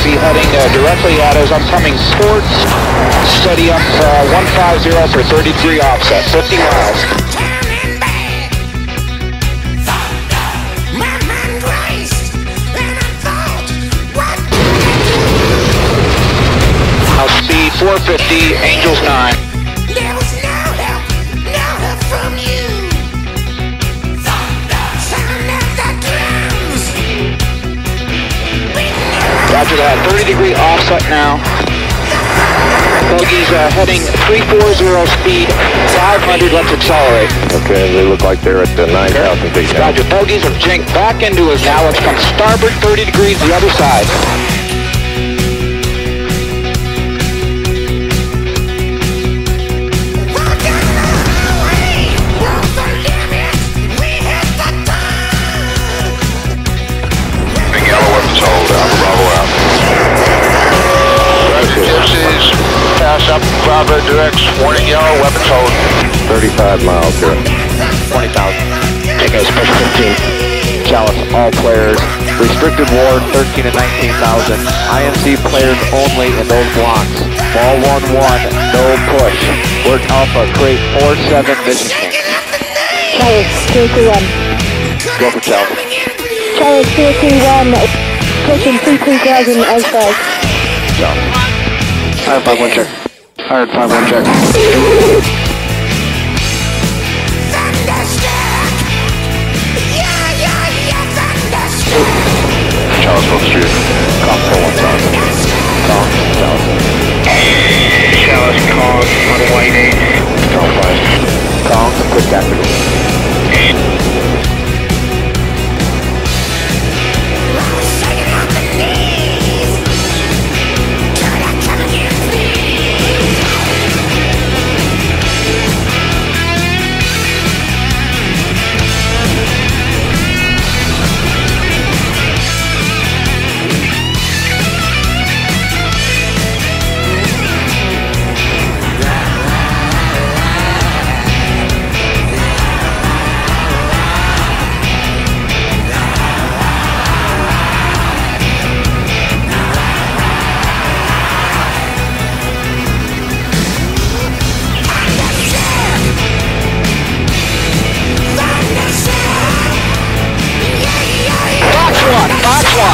Heading directly at his oncoming Sport. Steady up 150 for 33 offset, 50 miles. I'll speed 450, Angels 9. Roger that, 30-degree offset now. Bogey's heading 340 speed, 500, let's accelerate. Okay, they look like they're at the 9,000 feet now. Roger, Bogey's have jinked back into us now. Let's come starboard 30 degrees the other side. Up Bravo directs, warning yellow, weapons hold. 35 miles here. 20,000. Take a special 15. Chalice, all players. Restricted ward, 13 and 19,000. IMC players only in those blocks. Ball 1-1, no push. Word Alpha, create 4-7 vision. Chalice, 331. Go for Chalice. Chalice, 331, pushing 33,000 outside. Chalice. Iron 5-1 check. Iron 5-1 check. Thunderstruck! Yeah, thunderstruck! Charles Wolf Street. Calm for 1,000. Calm 1,000. Charles, calm, runway 8. Calm 5. Calm, quick activity.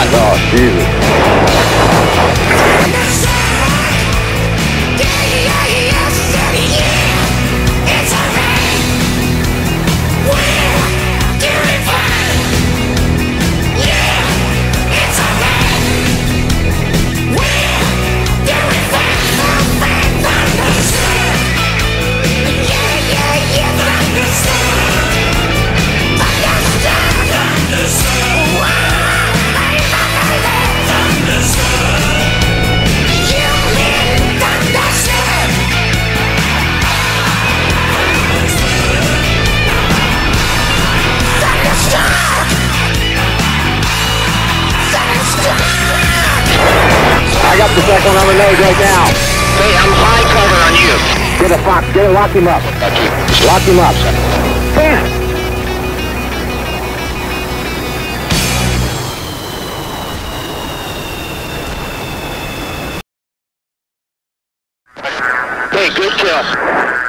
Oh, Jesus. The second on the nose right now. Hey, I'm high cover on you. Get a Fox, get a lock him up. Just lock him up, son. Bam! Hey, good kill.